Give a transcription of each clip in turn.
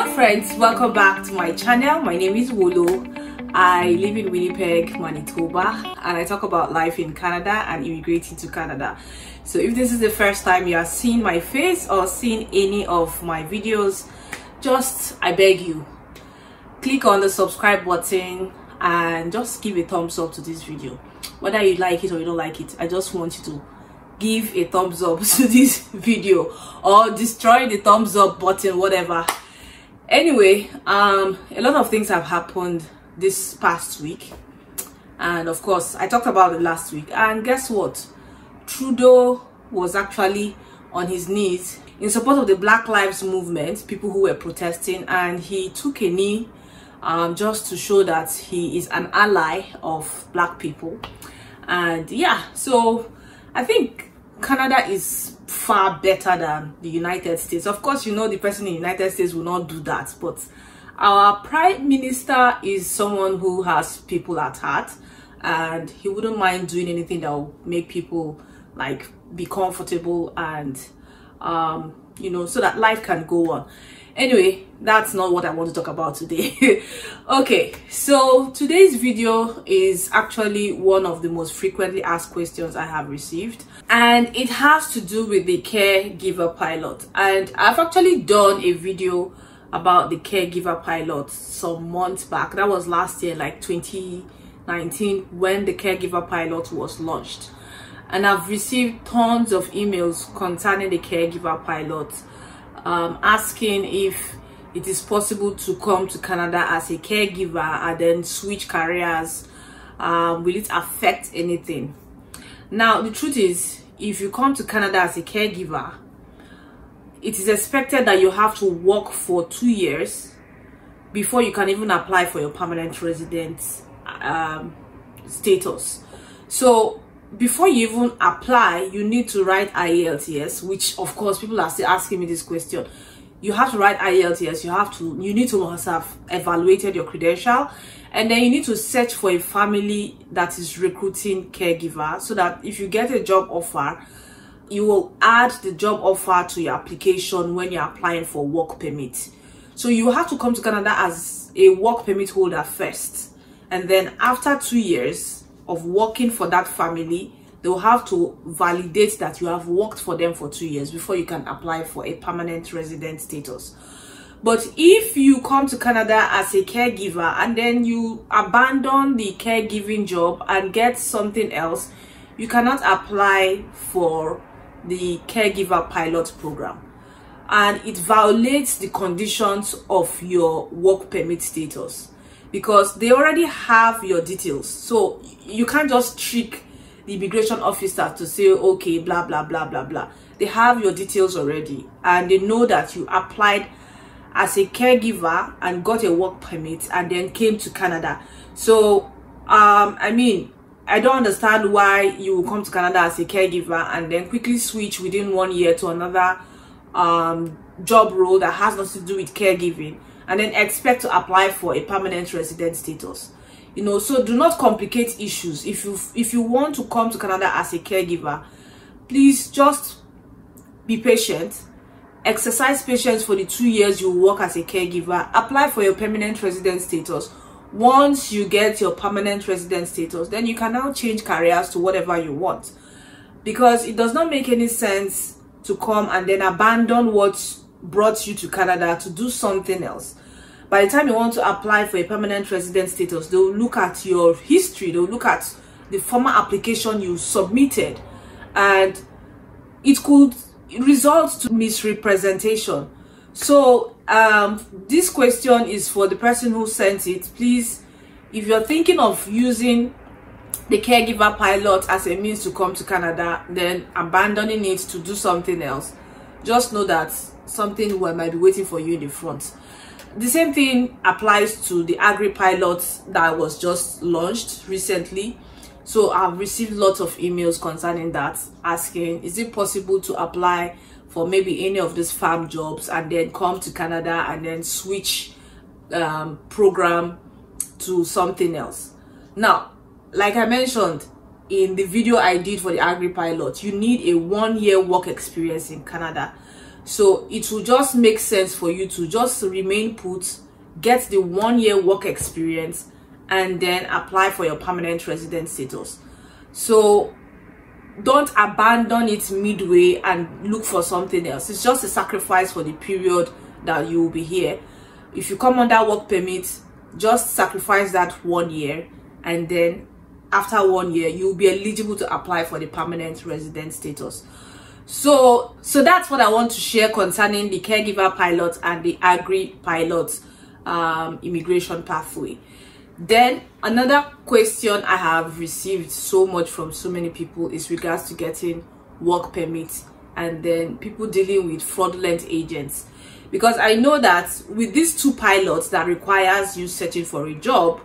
Hello friends, welcome back to my channel. My name is Wolo. I live in Winnipeg, Manitoba, and I talk about life in Canada and immigrating to Canada. So if this is the first time you are seeing my face or seeing any of my videos, just I beg you, click on the subscribe button and just give a thumbs up to this video. Whether you like it or you don't like it, I just want you to give a thumbs up to this video or destroy the thumbs up button, whatever. Anyway, a lot of things have happened this past week, and of course I talked about it last week, and guess what? Trudeau was actually on his knees in support of the Black Lives Movement, people who were protesting, and he took a knee just to show that he is an ally of black people. And yeah, so I think Canada is far better than the United States. Of course, you know, the person in the United States will not do that, but our prime minister is someone who has people at heart, and he wouldn't mind doing anything that will make people like be comfortable and you know, so that life can go on. Anyway, that's not what I want to talk about today. Okay, so today's video is actually one of the most frequently asked questions I have received, and it has to do with the caregiver pilot. And I've actually done a video about the caregiver pilot some months back. That was last year, like 2019, when the caregiver pilot was launched. And I've received tons of emails concerning the caregiver pilot, asking if it is possible to come to Canada as a caregiver and then switch careers. Will it affect anything? Now, the truth is, if you come to Canada as a caregiver, it is expected that you have to work for 2 years before you can even apply for your permanent resident status. So before you even apply, you need to write IELTS, which of course people are still asking me this question. You have to write IELTS, you need to have evaluated your credential, and then you need to search for a family that is recruiting caregiver, so that if you get a job offer, you will add the job offer to your application when you're applying for work permit. So you have to come to Canada as a work permit holder first, and then after 2 years of working for that family, they'll have to validate that you have worked for them for 2 years before you can apply for a permanent resident status. But if you come to Canada as a caregiver and then you abandon the caregiving job and get something else, you cannot apply for the caregiver pilot program, and it violates the conditions of your work permit status, because they already have your details. So you can't just trick the immigration officer to say, okay, blah blah blah blah blah. They have your details already, and they know that you applied as a caregiver and got a work permit and then came to Canada. So I mean, I don't understand why you will come to Canada as a caregiver and then quickly switch within 1 year to another job role that has nothing to do with caregiving, and then expect to apply for a permanent resident status. You know, so do not complicate issues. If you want to come to Canada as a caregiver, please just be patient, exercise patience for the 2 years you work as a caregiver, apply for your permanent resident status. Once you get your permanent resident status, then you can now change careers to whatever you want, because it does not make any sense to come and then abandon what brought you to Canada to do something else. By the time you want to apply for a permanent resident status, they'll look at your history, they'll look at the former application you submitted, and it could result to misrepresentation. So this question is for the person who sent it. Please, if you're thinking of using the caregiver pilot as a means to come to Canada, then abandoning it to do something else, just know that something might be waiting for you in the front. The same thing applies to the Agri-Pilot that was just launched recently. So I've received lots of emails concerning that, asking, is it possible to apply for maybe any of these farm jobs and then come to Canada and then switch program to something else? Now, like I mentioned in the video I did for the Agri-Pilot, you need a 1 year work experience in Canada. So it will just make sense for you to just remain put, get the 1 year work experience, and then apply for your permanent resident status. So don't abandon it midway and look for something else. It's just a sacrifice for the period that you will be here. If you come under work permit, just sacrifice that 1 year, and then after 1 year you'll be eligible to apply for the permanent resident status. So that's what I want to share concerning the caregiver pilot and the agri-pilot immigration pathway. Then another question I have received so much from so many people is regards to getting work permits, and then people dealing with fraudulent agents, because I know that with these two pilots that requires you searching for a job,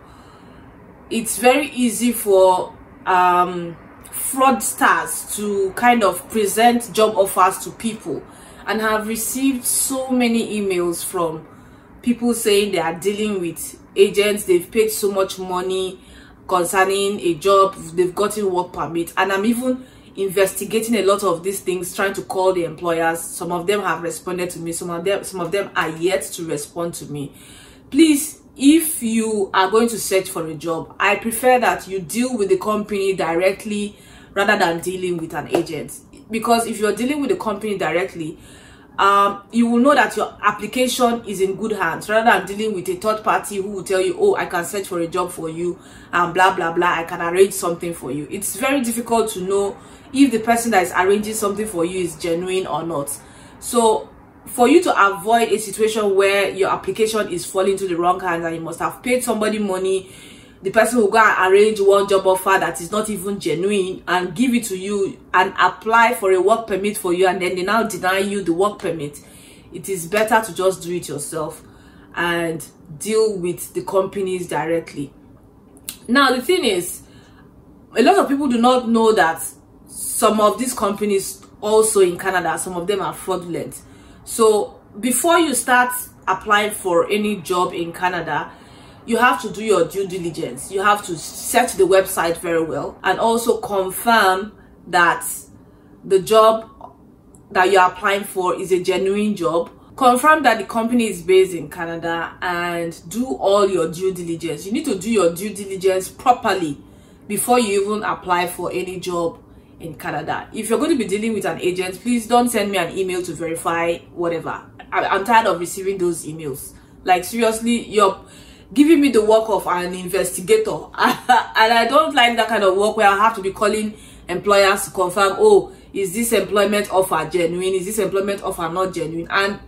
it's very easy for fraudsters to kind of present job offers to people. And have received so many emails from people saying they are dealing with agents, they've paid so much money concerning a job, they've gotten work permit. And I'm even investigating a lot of these things, trying to call the employers. Some of them have responded to me, some of them are yet to respond to me. Please, if you are going to search for a job, I prefer that you deal with the company directly rather than dealing with an agent, because if you're dealing with the company directly, you will know that your application is in good hands, rather than dealing with a third party who will tell you, oh, I can search for a job for you and blah blah blah, I can arrange something for you. It's very difficult to know if the person that is arranging something for you is genuine or not. So for you to avoid a situation where your application is falling to the wrong hands and you must have paid somebody money, the person will go and arrange one job offer that is not even genuine and give it to you and apply for a work permit for you, and then they now deny you the work permit. It is better to just do it yourself and deal with the companies directly. Now, the thing is, a lot of people do not know that some of these companies also in Canada, some of them are fraudulent. So before you start applying for any job in Canada, you have to do your due diligence. You have to search the website very well and also confirm that the job that you're applying for is a genuine job. Confirm that the company is based in Canada and do all your due diligence. You need to do your due diligence properly before you even apply for any job in Canada. If you're going to be dealing with an agent, please don't send me an email to verify whatever. I'm tired of receiving those emails. Like, seriously, you're giving me the work of an investigator and I don't like that kind of work where I have to be calling employers to confirm, oh, is this employment offer genuine, is this employment offer not genuine? And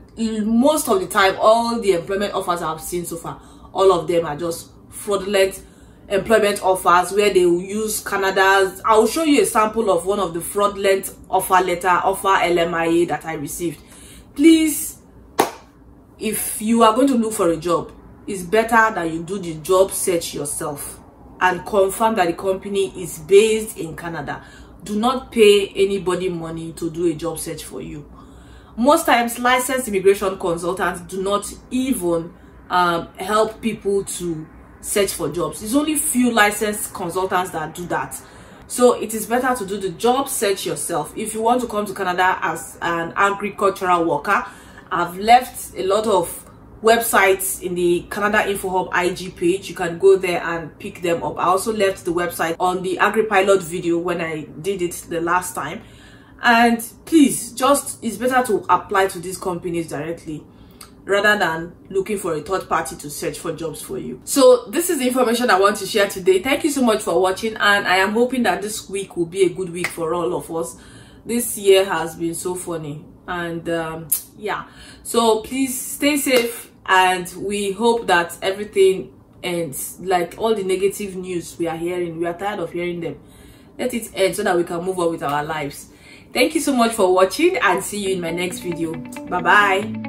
most of the time, all the employment offers I've seen so far, all of them are just fraudulent employment offers where they will use Canada's. I'll show you a sample of one of the fraudulent offer letter, offer LMIA, that I received. Please, if you are going to look for a job, it's better that you do the job search yourself and confirm that the company is based in Canada. Do not pay anybody money to do a job search for you. Most times, licensed immigration consultants do not even help people to search for jobs. There's only few licensed consultants that do that. So it is better to do the job search yourself. If you want to come to Canada as an agricultural worker, I've left a lot of websites in the Canada InfoHub IG page. You can go there and pick them up. I also left the website on the Agri-Pilot video when I did it the last time. And please, just, it's better to apply to these companies directly rather than looking for a third party to search for jobs for you. So this is the information I want to share today. Thank you so much for watching, and I am hoping that this week will be a good week for all of us. This year has been so funny, and yeah, so please stay safe, and we hope that everything ends. Like all the negative news we are hearing, we are tired of hearing them. Let it end so that we can move on with our lives. Thank you so much for watching, and see you in my next video. Bye bye.